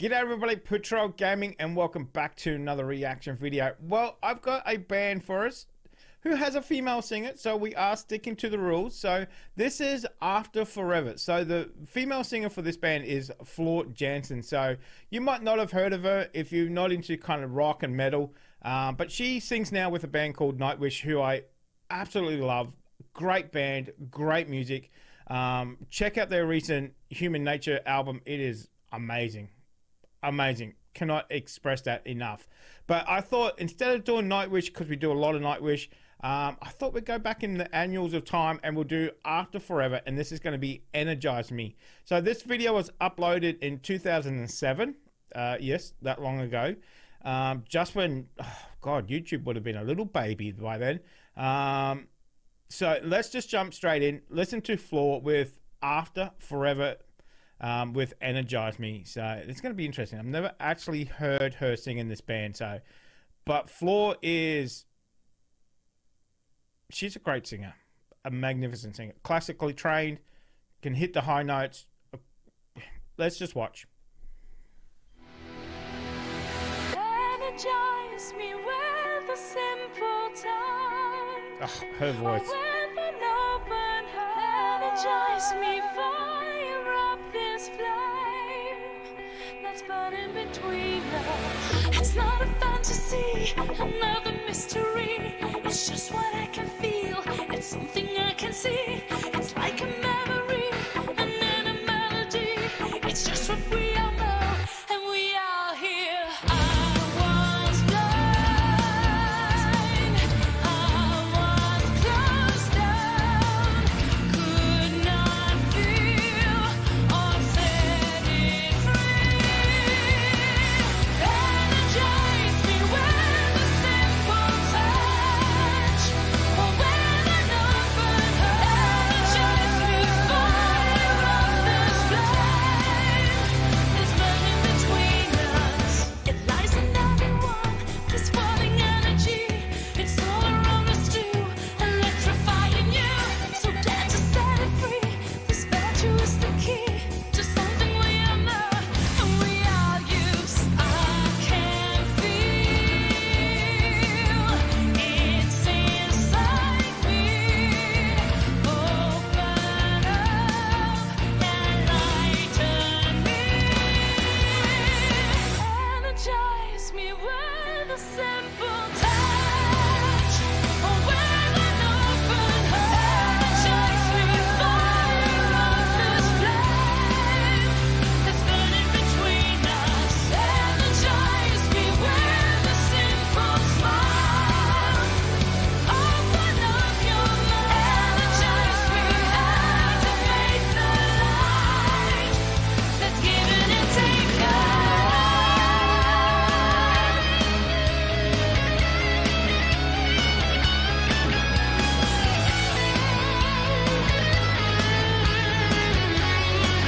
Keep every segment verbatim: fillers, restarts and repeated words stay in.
G'day everybody, Patrol Gaming, and welcome back to another reaction video. Well, I've got a band for us who has a female singer, so we are sticking to the rules. So this is After Forever. So the female singer for this band is Floor Jansen. So you might not have heard of her if you're not into kind of rock and metal, um, but she sings now with a band called Nightwish, who I absolutely love. Great band, great music. Um, check out their recent Human Nature album. It is amazing. Amazing, cannot express that enough. But I thought, instead of doing Nightwish, because we do a lot of Nightwish, um, I thought we'd go back in the annuals of time and we'll do After Forever, and this is going to be Energize Me. So this video was uploaded in two thousand seven, uh, yes, that long ago, um, just when, oh God, YouTube would have been a little baby by then. Um, so let's just jump straight in, listen to Floor with After Forever. Um, with Energize Me. So it's going to be interesting. I've never actually heard her sing in this band. So, but Floor is, she's a great singer, a magnificent singer, classically trained, can hit the high notes. Let's just watch. Energize me with a simple touch. Oh, her voice. With an open heart. Energize me fire up this flame that's burning between us. It's not a fantasy, another mystery. It's just what I can feel. It's something I can see. It's like a memory and then a melody. It's just what we all know and we all hear. I was blind, I was closed down, could not feel or set it free. Energize me with a simple touch, or with an open heart. Energize me, fire up this flame that's burning between us. It lies in everyone, this falling energy. It's all around us too, electrifying you. So dare to set it free. This virtue is the key to something we are not, and we are use. I can feel it's inside me. Open up and lighten me. Energize me with a simple touch, or with an open heart. Energize me, fire up this flame that's burning between us. Energize me with a simple smile. Open up your mind. Energize me, activate the light that's given and taken. Can you believe in the power that's burning between us? Would you believe if you opened up your mind? Open up your heart. Energize me with a simple touch, or with an open heart. Energize me, fire up this flame that's burning between us. Energize me with a simple smile. Open up your heart. Energize me, fire up this flame that's burning forever.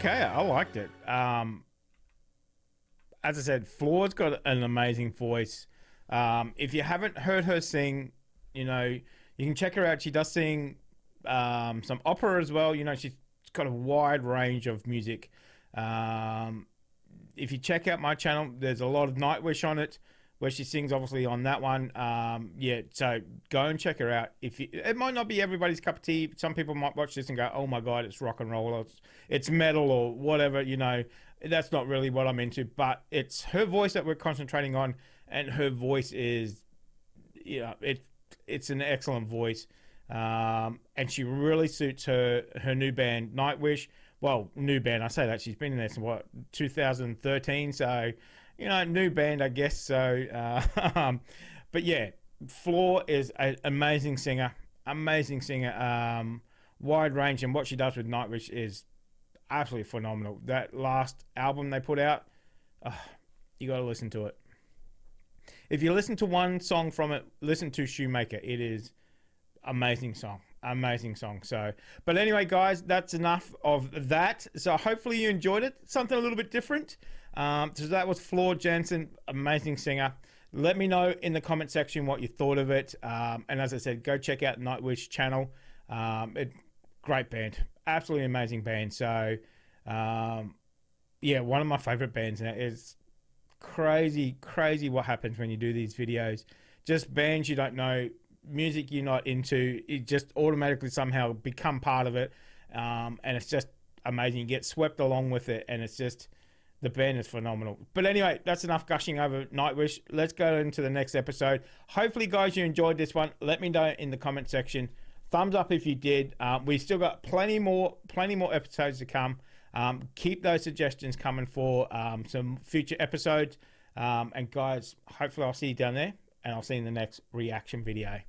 Okay, I liked it. Um, as I said, Floor's got an amazing voice. Um, if you haven't heard her sing, you know, you can check her out. She does sing um, some opera as well. You know, she's got a wide range of music. Um, if you check out my channel, there's a lot of Nightwish on it, where she sings, obviously, on that one. Um, yeah, so go and check her out. If you, it might not be everybody's cup of tea. Some people might watch this and go, "Oh my God, it's rock and roll, or it's, it's metal, or whatever." You know, that's not really what I'm into. But it's her voice that we're concentrating on, and her voice is, you know, it it's an excellent voice, um, and she really suits her her new band Nightwish. Well, new band, I say that, she's been in there since what, two thousand thirteen, so you know, new band I guess. So uh, but yeah, Floor is an amazing singer, amazing singer, um, wide range, and what she does with Nightwish is absolutely phenomenal. That last album they put out, uh, you got to listen to it. If you listen to one song from it, listen to Shoemaker. It is amazing song, amazing song. So, but anyway, guys, that's enough of that. So hopefully you enjoyed it, something a little bit different. Um, so that was Floor Jansen, amazing singer. Let me know in the comment section what you thought of it. Um, and as I said, go check out Nightwish channel. Um, it, great band, absolutely amazing band. So, um, yeah, one of my favorite bands now. Is crazy, crazy what happens when you do these videos. Just bands you don't know, music you're not into, you just automatically somehow become part of it. Um, and it's just amazing. You get swept along with it, and it's just, the band is phenomenal. But anyway, that's enough gushing over Nightwish. Let's go into the next episode. Hopefully, guys, you enjoyed this one. Let me know in the comment section. Thumbs up if you did. Um, we've still got plenty more, plenty more episodes to come. Um, keep those suggestions coming for um, some future episodes. Um, and guys, hopefully I'll see you down there, and I'll see you in the next reaction video.